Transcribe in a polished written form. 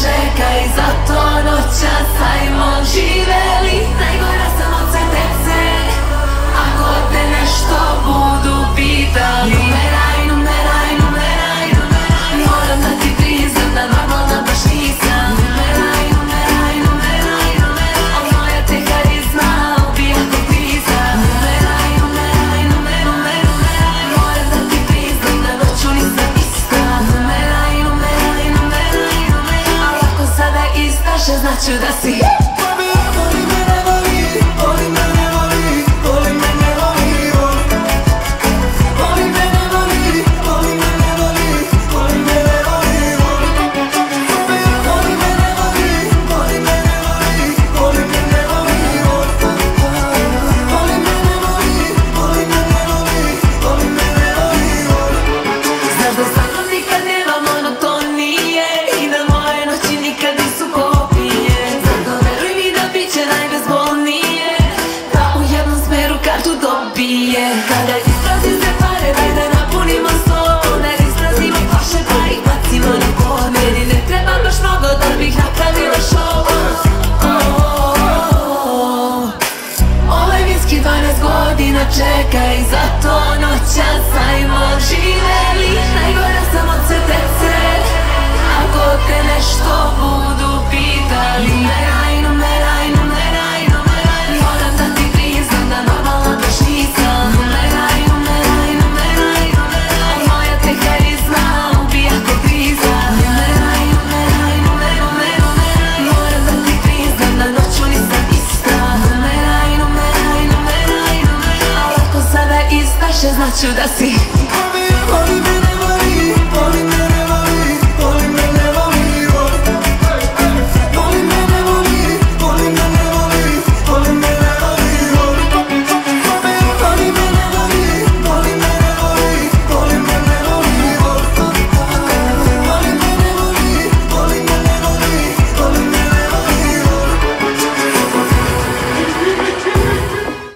Čekaj, zato noćas ajmo živeli. Najgora sam od sve dece. Ako te nešto budu pitali, numeraj, numeraj, numeraj, numeraj. Moram da ti priznam da normalna baš nisam. Numeraj, numeraj, numeraj, numeraj. Moja te karizma ubija ko kriza. Numeraj, numeraj, numeraj, numeraj. Moram da ti priznam da noću nisam ista. Numeraj, numeraj, numeraj, numeraj. Ako sada istaš, znaću da si.